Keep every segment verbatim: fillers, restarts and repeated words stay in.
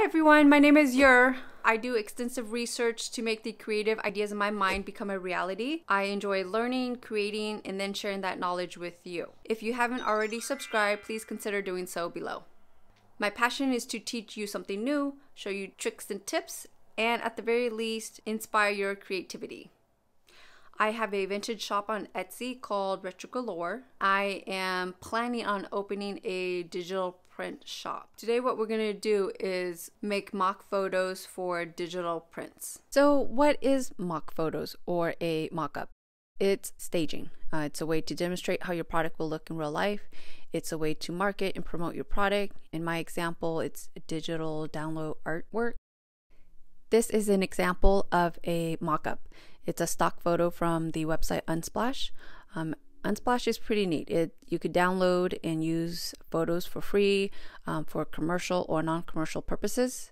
Hi everyone, my name is Yur. I do extensive research to make the creative ideas in my mind become a reality. I enjoy learning, creating, and then sharing that knowledge with you. If you haven't already subscribed, please consider doing so below. My passion is to teach you something new, show you tricks and tips, and at the very least, inspire your creativity. I have a vintage shop on Etsy called Retro Galore. I am planning on opening a digital print shop. Today what we're gonna do is make mock photos for digital prints. So what is mock photos or a mock-up? It's staging. Uh, it's a way to demonstrate how your product will look in real life. It's a way to market and promote your product. In my example, it's digital download artwork. This is an example of a mock-up. It's a stock photo from the website Unsplash. Um, Unsplash is pretty neat. It, you could download and use photos for free um, for commercial or non-commercial purposes.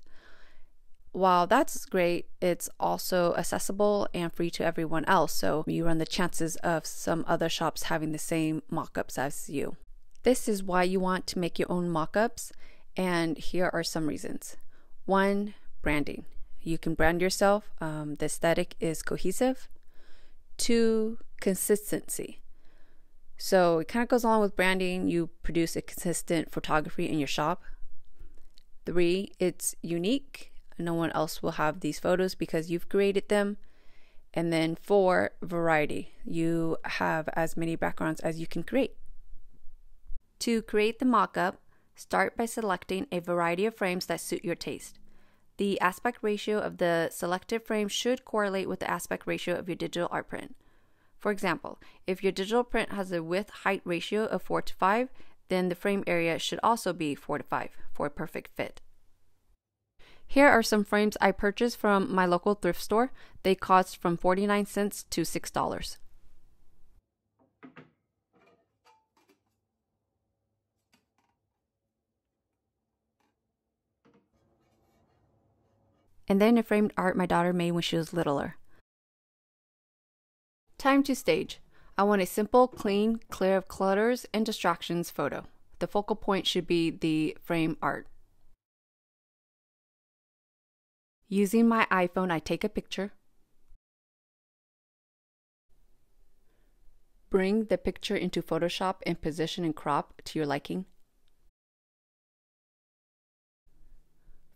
While that's great, it's also accessible and free to everyone else, so you run the chances of some other shops having the same mock-ups as you. This is why you want to make your own mock-ups, and here are some reasons. One, branding. You can brand yourself. Um, the aesthetic is cohesive. Two, consistency. So it kind of goes along with branding. You produce a consistent photography in your shop. Three, it's unique. No one else will have these photos because you've created them. And then four, variety. You have as many backgrounds as you can create. To create the mock-up, start by selecting a variety of frames that suit your taste. The aspect ratio of the selected frame should correlate with the aspect ratio of your digital art print. For example, if your digital print has a width-height ratio of four to five, then the frame area should also be four to five for a perfect fit. Here are some frames I purchased from my local thrift store. They cost from forty-nine cents to six dollars. And then a framed art my daughter made when she was littler. Time to stage. I want a simple, clean, clear of clutters and distractions photo. The focal point should be the frame art. Using my iPhone, I take a picture. Bring the picture into Photoshop and position and crop to your liking.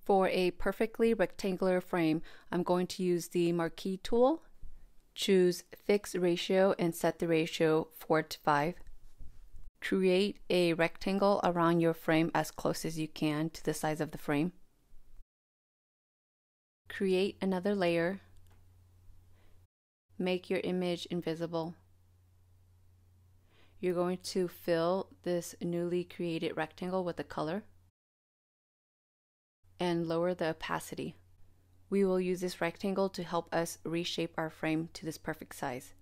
For a perfectly rectangular frame, I'm going to use the marquee tool. Choose fixed ratio and set the ratio four to five. Create a rectangle around your frame as close as you can to the size of the frame. Create another layer. Make your image invisible. You're going to fill this newly created rectangle with a color. And lower the opacity. We will use this rectangle to help us reshape our frame to this perfect size.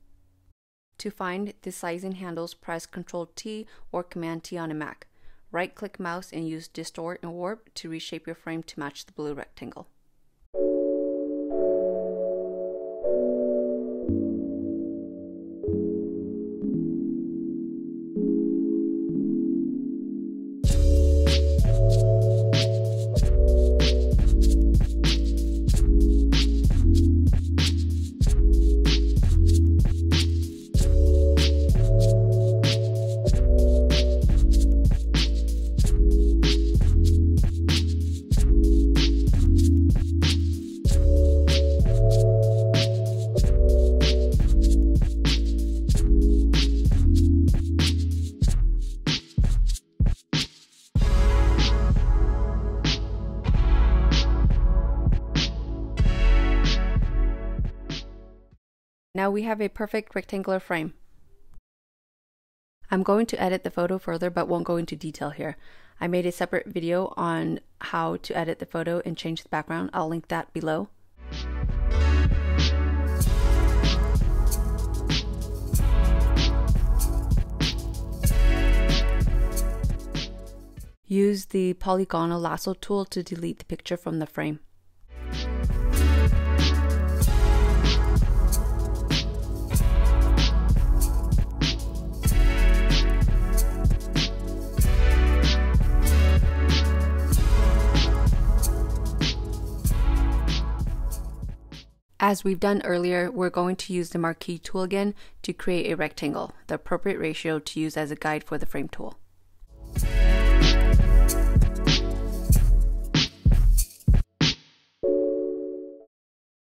To find the sizing handles, press control T or command T on a Mac. Right-click mouse and use Distort and Warp to reshape your frame to match the blue rectangle. Now we have a perfect rectangular frame. I'm going to edit the photo further but won't go into detail here. I made a separate video on how to edit the photo and change the background. I'll link that below. Use the polygonal lasso tool to delete the picture from the frame. As we've done earlier, we're going to use the marquee tool again to create a rectangle, the appropriate ratio to use as a guide for the frame tool.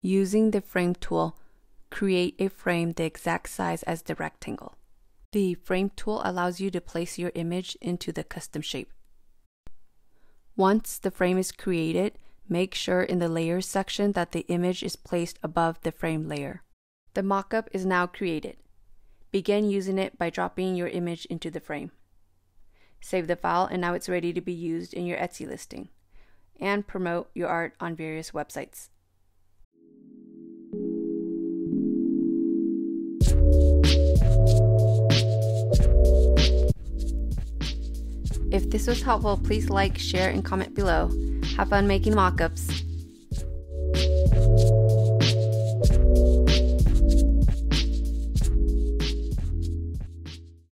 Using the frame tool, create a frame the exact size as the rectangle. The frame tool allows you to place your image into the custom shape. Once the frame is created, make sure in the Layers section that the image is placed above the frame layer. The mockup is now created. Begin using it by dropping your image into the frame. Save the file, and now it's ready to be used in your Etsy listing and promote your art on various websites. If this was helpful, please like, share, and comment below. Have fun making mockups.